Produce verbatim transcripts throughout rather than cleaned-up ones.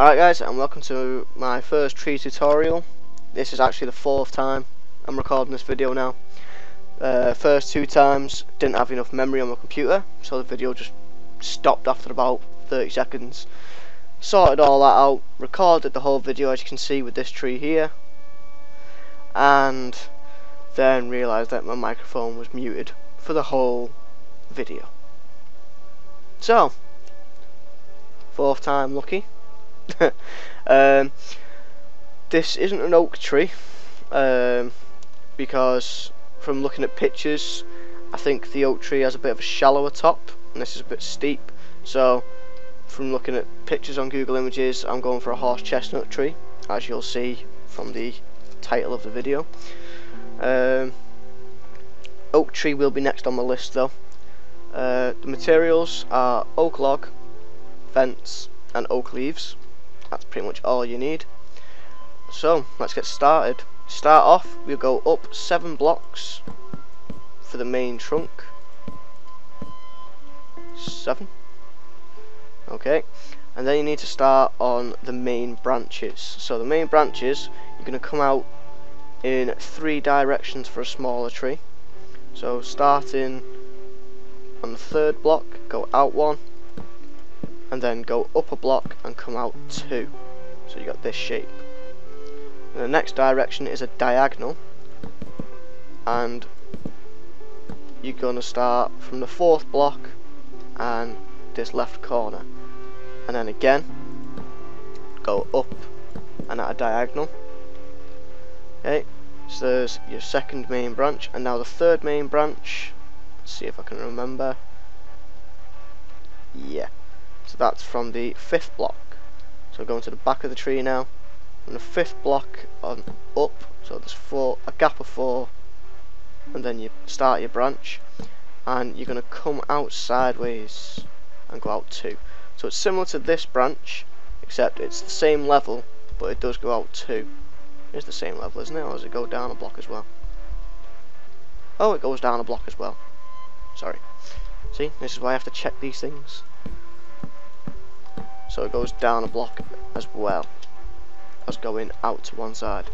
Alright guys, and welcome to my first tree tutorial. This is actually the fourth time I'm recording this video now. Uh, first two times didn't have enough memory on my computer, so the video just stopped after about thirty seconds. Sorted all that out, recorded the whole video as you can see with this tree here, and then realised that my microphone was muted for the whole video. So, fourth time lucky. um, this isn't an oak tree, um, because from looking at pictures I think the oak tree has a bit of a shallower top and this is a bit steep, so from looking at pictures on Google Images I'm going for a horse chestnut tree, as you'll see from the title of the video. Um, oak tree will be next on my list though. Uh, the materials are oak log, fence and oak leaves. That's pretty much all you need, so let's get started. Start off, we'll go up seven blocks for the main trunk. Seven. Okay, and then you need to start on the main branches. So the main branches, you're going to come out in three directions for a smaller tree. So starting on the third block, go out one, and then go up a block and come out two. So you got this shape. And the next direction is a diagonal, and you're going to start from the fourth block and this left corner, and then again go up and at a diagonal. Okay, so there's your second main branch, and now the third main branch. Let's see if I can remember. Yeah, so that's from the fifth block. So going to the back of the tree now, and the fifth block on up, so there's four, a gap of four, and then you start your branch and you're going to come out sideways and go out two. So it's similar to this branch, except it's the same level, but it does go out two. It's the same level, isn't it? Or does it go down a block as well? Oh, it goes down a block as well. Sorry. See, this is why I have to check these things. So it goes down a block as well as going out to one side.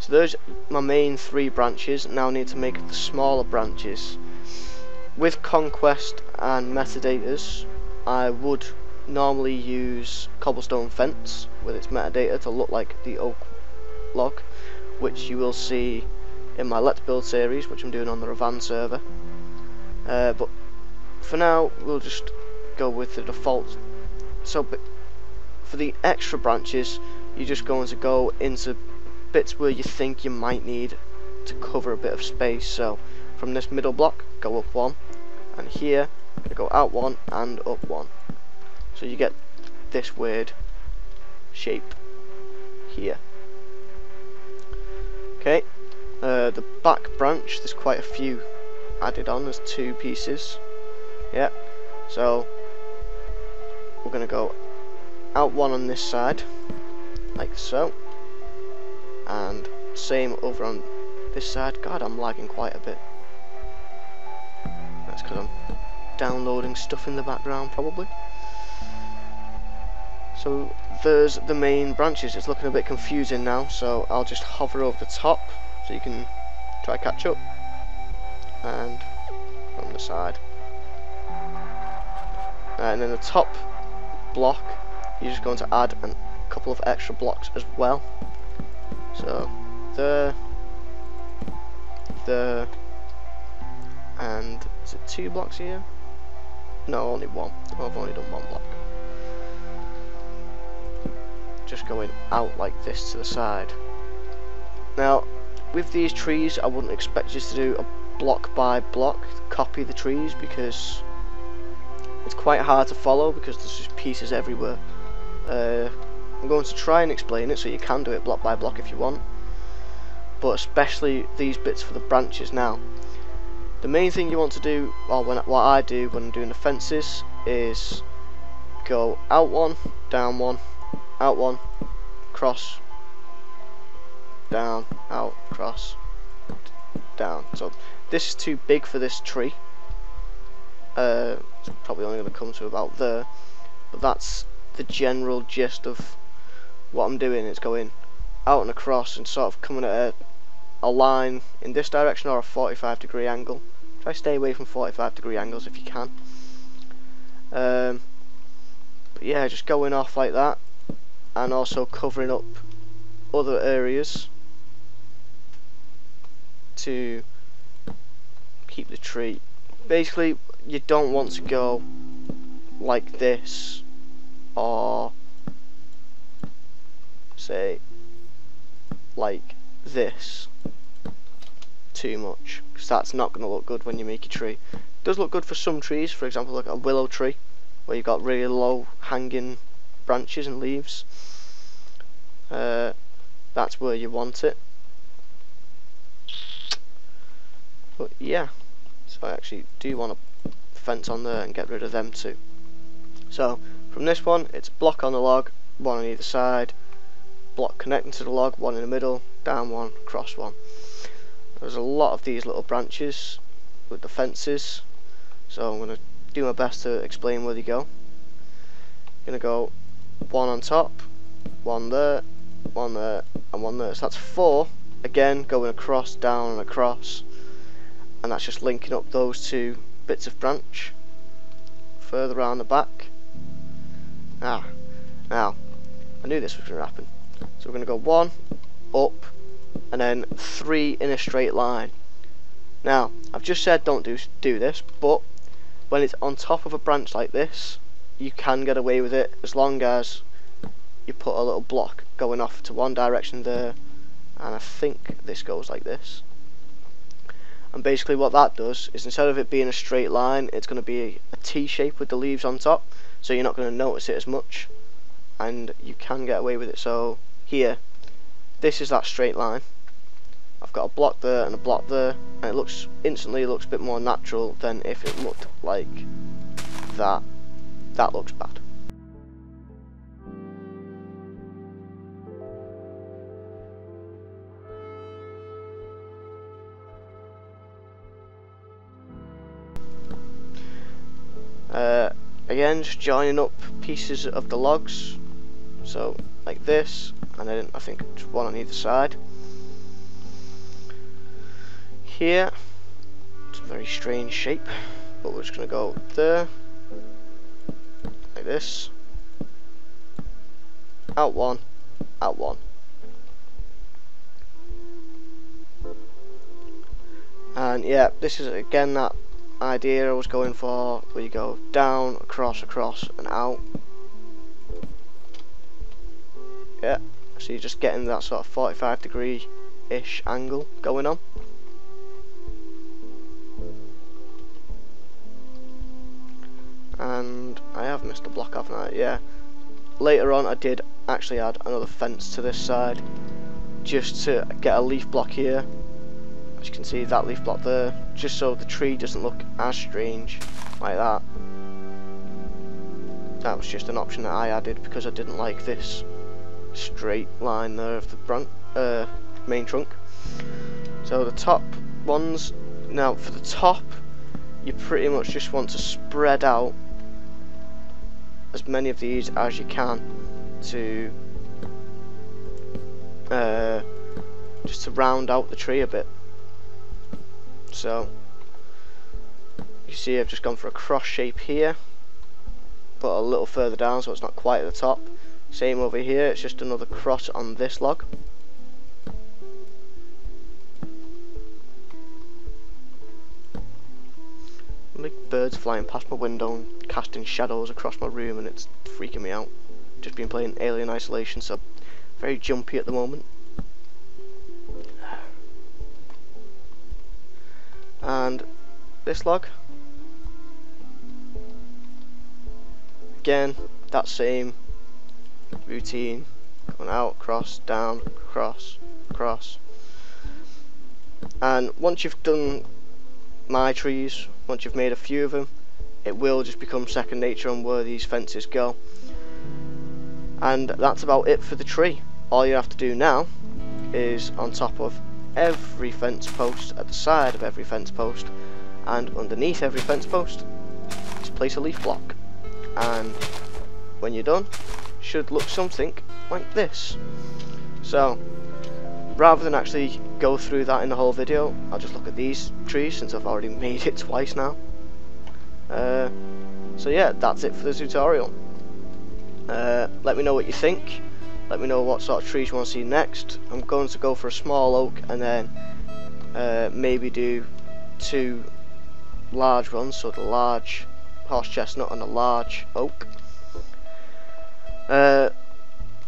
So there's my main three branches. Now I need to make the smaller branches. With Conquest and metadators, I would normally use cobblestone fence with its metadata to look like the oak log, which you will see in my Let's Build series, which I'm doing on the Revan server. Uh, but for now, we'll just go with the default. So but for the extra branches, you're just going to go into bits where you think you might need to cover a bit of space. So from this middle block, go up one, and here I'm going to go out one and up one, so you get this weird shape here. Okay, uh, the back branch, there's quite a few added on, there's two pieces. Yeah, so we're going to go out one on this side like so, and same over on this side. God, I'm lagging quite a bit. That's because I'm downloading stuff in the background probably. So there's the main branches. It's looking a bit confusing now, so I'll just hover over the top so you can try catch up, and from the side, and then the top block you're just going to add a couple of extra blocks as well. So there, there, and is it two blocks here? No, only one. Oh, I've only done one block. Just going out like this to the side. Now with these trees I wouldn't expect you to do a block by block copy the trees, because it's quite hard to follow because there's just pieces everywhere. uh, I'm going to try and explain it so you can do it block by block if you want, but especially these bits for the branches. Now the main thing you want to do, or when, what I do when I'm doing the fences, is go out one, down one, out one, cross, down, out, cross, down. So this is too big for this tree. Uh, it's probably only going to come to about there, but that's the general gist of what I'm doing is going out and across and sort of coming at a, a line in this direction or a forty-five degree angle. Try to stay away from forty-five degree angles if you can. Um, but yeah, just going off like that, and also covering up other areas to keep the tree. Basically, you don't want to go like this, or say like this too much, because that's not going to look good when you make a tree. It does look good for some trees, for example like a willow tree where you've got really low hanging branches and leaves. Uh, that's where you want it. But yeah, so I actually do want to fence on there and get rid of them too. So from this one, it's block on the log, one on either side, block connecting to the log, one in the middle, down one, cross one. There's a lot of these little branches with the fences, so I'm going to do my best to explain where they go. I'm going to go one on top, one there, one there, and one there. So that's four, again going across, down and across, and that's just linking up those two bits of branch further around the back. Ah, now I knew this was going to happen, so we're going to go one up and then three in a straight line. Now I've just said don't do do this, but when it's on top of a branch like this, you can get away with it as long as you put a little block going off to one direction there, and I think this goes like this. And basically what that does is, instead of it being a straight line, it's going to be a T shape with the leaves on top, so you're not going to notice it as much, and you can get away with it. So here, this is that straight line. I've got a block there and a block there, and it looks instantly looks a bit more natural than if it looked like that. That looks bad. Uh, again, just joining up pieces of the logs, so like this, and then I think just one on either side. Here, it's a very strange shape, but we're just going to go there, like this, out one, out one. And yeah, this is again that idea I was going for, where you go down, across, across and out. Yeah, so you're just getting that sort of forty-five degree ish angle going on. And I have missed a block, haven't I? Yeah, later on I did actually add another fence to this side just to get a leaf block here. As you can see, that leaf block there, just so the tree doesn't look as strange like that. That was just an option that I added because I didn't like this straight line there of the branch, uh, main trunk. So the top ones, now for the top, you pretty much just want to spread out as many of these as you can to uh, just to round out the tree a bit. So you see I've just gone for a cross shape here, but a little further down, so it's not quite at the top. Same over here, it's just another cross on this log. Big birds flying past my window and casting shadows across my room, and it's freaking me out. Just been playing Alien Isolation, so very jumpy at the moment. And this log, again that same routine, going out, cross, down, cross, cross. And once you've done my trees, once you've made a few of them, it will just become second nature on where these fences go. And that's about it for the tree. All you have to do now is, on top of every fence post, at the side of every fence post, and underneath every fence post, just place a leaf block. And when you're done, should look something like this. So rather than actually go through that in the whole video, I'll just look at these trees since I've already made it twice now. Uh, so yeah, that's it for the tutorial. Uh, let me know what you think. Let me know what sort of trees you want to see next. I'm going to go for a small oak and then uh, maybe do two large ones, so the large horse chestnut and a large oak. Uh,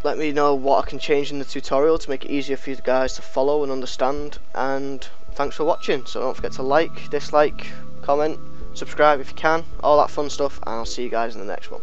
let me know what I can change in the tutorial to make it easier for you guys to follow and understand, and thanks for watching. So don't forget to like, dislike, comment, subscribe if you can, all that fun stuff, and I'll see you guys in the next one.